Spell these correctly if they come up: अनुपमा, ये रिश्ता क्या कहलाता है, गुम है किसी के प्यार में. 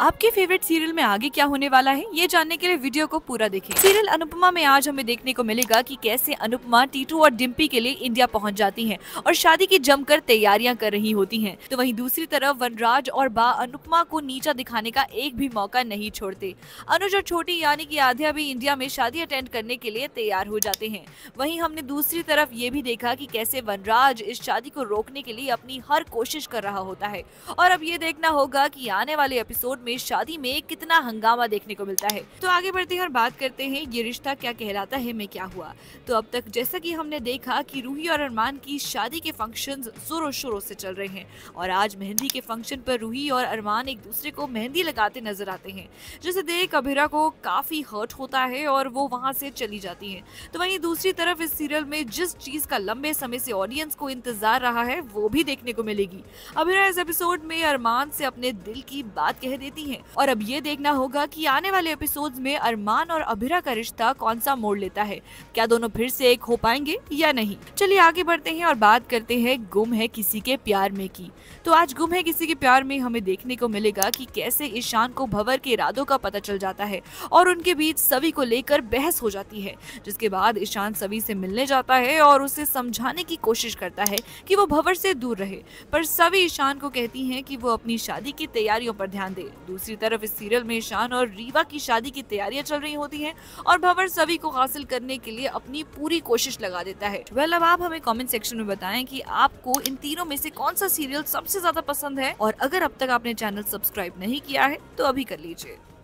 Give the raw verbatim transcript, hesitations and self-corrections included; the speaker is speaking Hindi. आपके फेवरेट सीरियल में आगे क्या होने वाला है ये जानने के लिए वीडियो को पूरा देखें। सीरियल अनुपमा में आज हमें देखने को मिलेगा कि कैसे अनुपमा टीटू और डिम्पी के लिए इंडिया पहुंच जाती हैं और शादी की जमकर तैयारियां कर रही होती हैं। तो वहीं दूसरी तरफ वनराज और बा अनुपमा को नीचा दिखाने का एक भी मौका नहीं छोड़ते। अनुज और छोटी यानी की आध्या भी इंडिया में शादी अटेंड करने के लिए तैयार हो जाते हैं। वहीं हमने दूसरी तरफ ये भी देखा कि कैसे वनराज इस शादी को रोकने के लिए अपनी हर कोशिश कर रहा होता है। और अब ये देखना होगा कि आने वाले एपिसोड में शादी में कितना हंगामा देखने को मिलता है। तो आगे बढ़ते हैं और बात करते हैं ये रिश्ता क्या कहलाता है में क्या हुआ। तो अब तक जैसा कि हमने देखा कि रूही और अरमान की शादी के फंक्शंस जोरों शोरों से चल रहे हैं और आज मेहंदी के फंक्शन पर रूही और अरमान एक दूसरे को मेहंदी लगाते नजर आते हैं, जिसे देख अभिरा को काफी हर्ट होता है और वो वहाँ से चली जाती है। तो वहीं दूसरी तरफ इस सीरियल में जिस चीज का लंबे समय से ऑडियंस को इंतजार रहा है वो भी देखने को मिलेगी। अभिरा इस एपिसोड में अरमान से अपने दिल की बात कह देती हैं और अब ये देखना होगा कि आने वाले एपिसोड्स में अरमान और अभिरा का रिश्ता कौन सा मोड़ लेता है। क्या दोनों फिर से एक हो पाएंगे या नहीं। चलिए आगे बढ़ते हैं और बात करते हैं गुम है किसी के प्यार में की। तो आज गुम है किसी के प्यार में हमें देखने को मिलेगा कि कैसे ईशान को भंवर के इरादों का पता चल जाता है और उनके बीच सवी को लेकर बहस हो जाती है, जिसके बाद ईशान सवी से मिलने जाता है और उसे समझाने की कोशिश करता है कि वो भंवर से दूर रहे, पर सवी ईशान को कहती है कि वो अपनी शादी की तैयारियों पर ध्यान दे। दूसरी तरफ इस सीरियल में ईशान और रीवा की शादी की तैयारियां चल रही होती हैं और भंवर सवी को हासिल करने के लिए अपनी पूरी कोशिश लगा देता है। वेल, अब आप हमें कमेंट सेक्शन में बताएं कि आपको इन तीनों में से कौन सा सीरियल सबसे ज्यादा पसंद है और अगर अब तक आपने चैनल सब्सक्राइब नहीं किया है तो अभी कर लीजिए।